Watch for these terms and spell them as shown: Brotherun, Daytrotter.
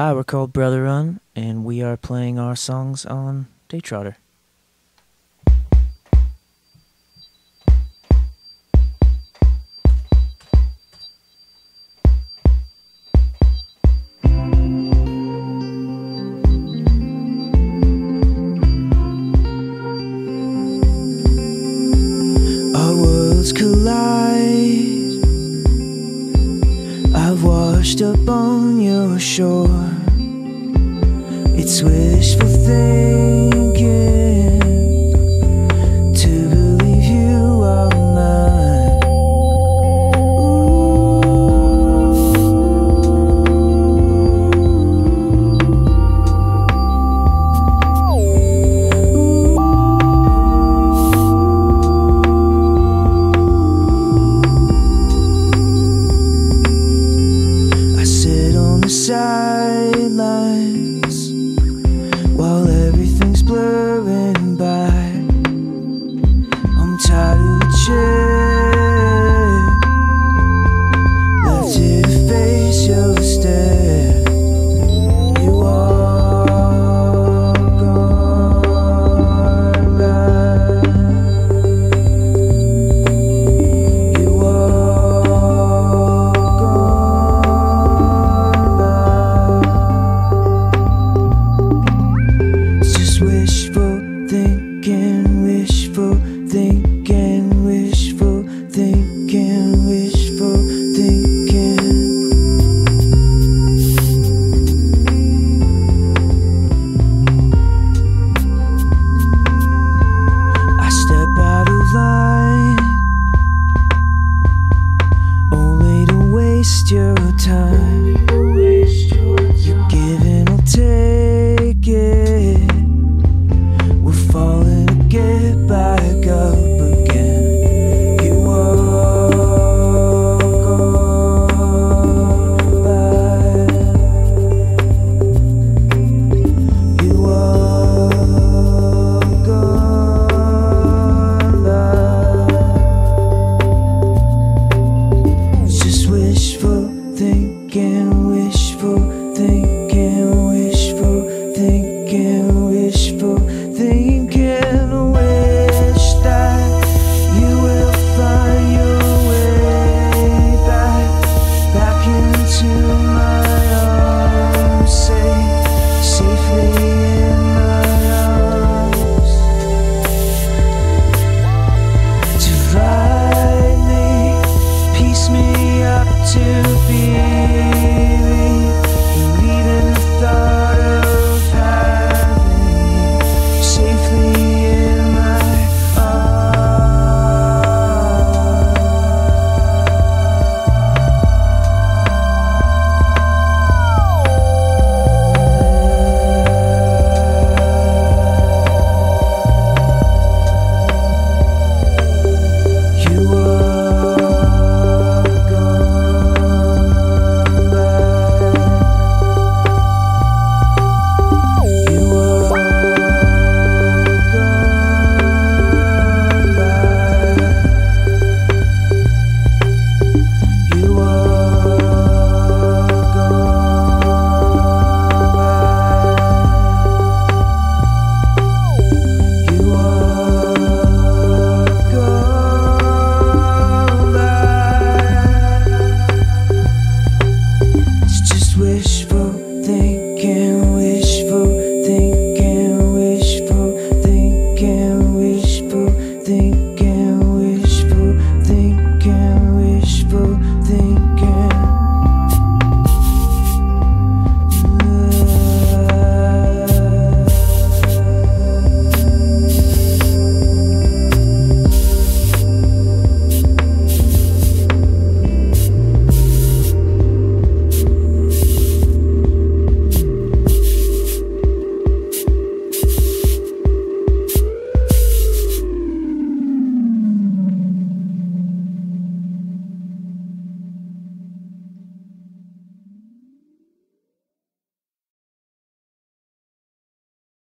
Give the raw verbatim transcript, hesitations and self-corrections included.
Hi, we're called Brotherun, and we are playing our songs on Daytrotter. Our worlds collide. I've washed up on your shore. It's wishful thinking to believe you are mine. Ooh. Ooh. I sit on the sidelines,